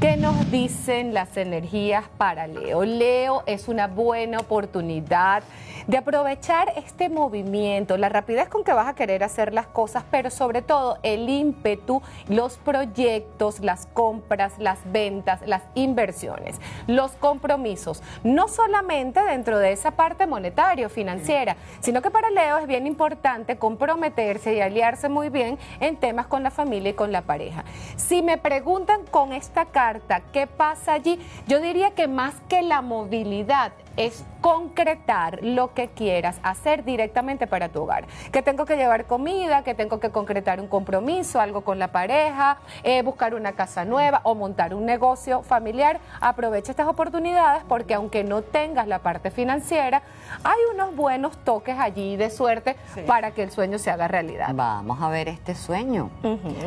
¿Qué nos dicen las energías para Leo? Leo, es una buena oportunidad de aprovechar este movimiento, la rapidez con que vas a querer hacer las cosas, pero sobre todo el ímpetu, los proyectos, las compras, las ventas, las inversiones, los compromisos, no solamente dentro de esa parte monetaria o financiera, sino que para Leo es bien importante comprometerse y aliarse muy bien en temas con la familia y con la pareja. Si me preguntan con esta carta, ¿qué pasa allí? Yo diría que más que la movilidad es concretar lo que quieras hacer directamente para tu hogar. Que tengo que llevar comida, que tengo que concretar un compromiso, algo con la pareja, buscar una casa nueva o montar un negocio familiar. Aprovecha estas oportunidades porque aunque no tengas la parte financiera, hay unos buenos toques allí de suerte para que el sueño se haga realidad. Vamos a ver este sueño.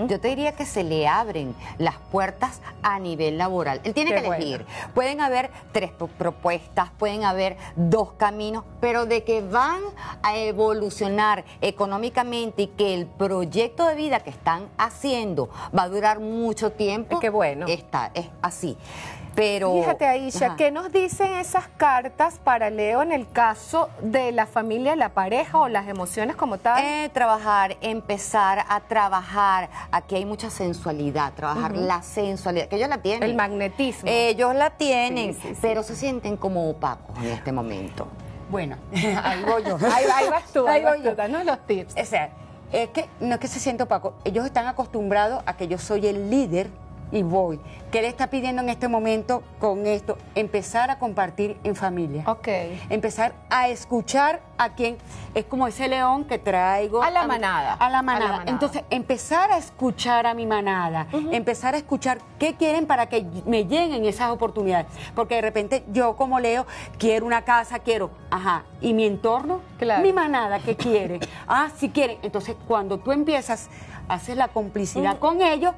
Yo te diría que se le abren las puertas a nivel laboral. Él tiene que elegir. Bueno. Pueden haber tres propuestas, pueden haber dos caminos, pero de que van a evolucionar económicamente y que el proyecto de vida que están haciendo va a durar mucho tiempo, qué bueno. Es así. Pero fíjate, Aisha, ¿qué nos dicen esas cartas para Leo en el caso de la familia, la pareja o las emociones como tal? Trabajar, empezar a trabajar. Aquí hay mucha sensualidad, trabajar la sensualidad, que ellos la tienen. El magnetismo. Ellos la tienen, pero se sienten como opacos en este momento. Bueno, ahí voy yo. Ahí vas tú, ahí voy yo. Danos los tips. O sea, es que no es que se sienta opaco, ellos están acostumbrados a que yo soy el líder y voy. ¿Qué le está pidiendo en este momento con esto? Empezar a compartir en familia. Ok. Empezar a escuchar a quien... Es como ese león que traigo... A la manada. A la manada. Entonces, empezar a escuchar a mi manada. Empezar a escuchar qué quieren para que me lleguen esas oportunidades. Porque de repente yo como Leo quiero una casa, quiero... ¿Y mi entorno? Claro. Mi manada, ¿qué quiere? Sí quieren. Entonces, cuando tú empiezas, haces la complicidad con ellos,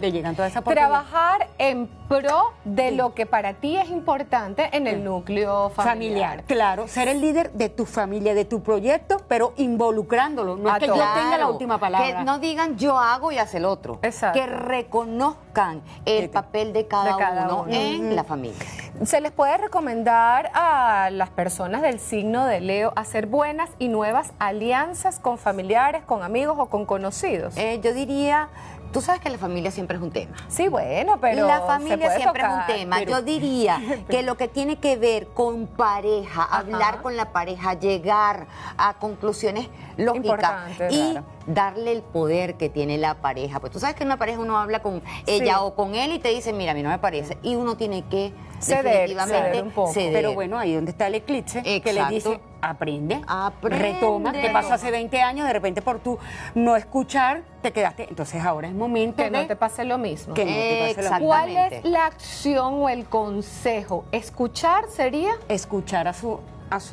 llegan todas esas oportunidades. Trabajar en pro de lo que para ti es importante en el núcleo familiar. Claro, ser el líder de tu familia, de tu proyecto, pero involucrándolo. No es que yo tenga la última palabra. Que no digan yo hago y hace el otro. Exacto. Que reconozcan el papel de cada uno en la familia. Se les puede recomendar a las personas del signo de Leo hacer buenas y nuevas alianzas con familiares, con amigos o con conocidos. Yo diría... Tú sabes que la familia siempre es un tema. Sí, bueno, pero la familia siempre es un tema. Pero... Yo diría que lo que tiene que ver con pareja, hablar con la pareja, llegar a conclusiones lógicas y darle el poder que tiene la pareja. Pues tú sabes que en una pareja uno habla con ella o con él y te dice, mira, a mí no me parece. Y uno tiene que ceder un poco. Pero bueno, ahí donde está el eclipse, que le dice... Aprende, retoma, que pasó hace 20 años, de repente por tu no escuchar, te quedaste. Entonces ahora es momento que no te pase lo mismo. Que no te pase lo mismo. ¿Cuál es la acción o el consejo? ¿Escuchar sería? Escuchar a su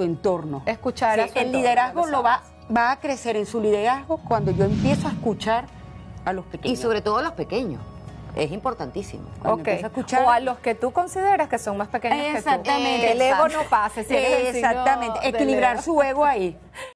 entorno. Escuchar a su entorno. El liderazgo lo va a crecer en su liderazgo cuando yo empiezo a escuchar a los pequeños. Y sobre todo a los pequeños. Es importantísimo. A escuchar... O a los que tú consideras que son más pequeños que tú. Exactamente. El ego no pase. Si eres el signo de Leo. Equilibrar su ego ahí.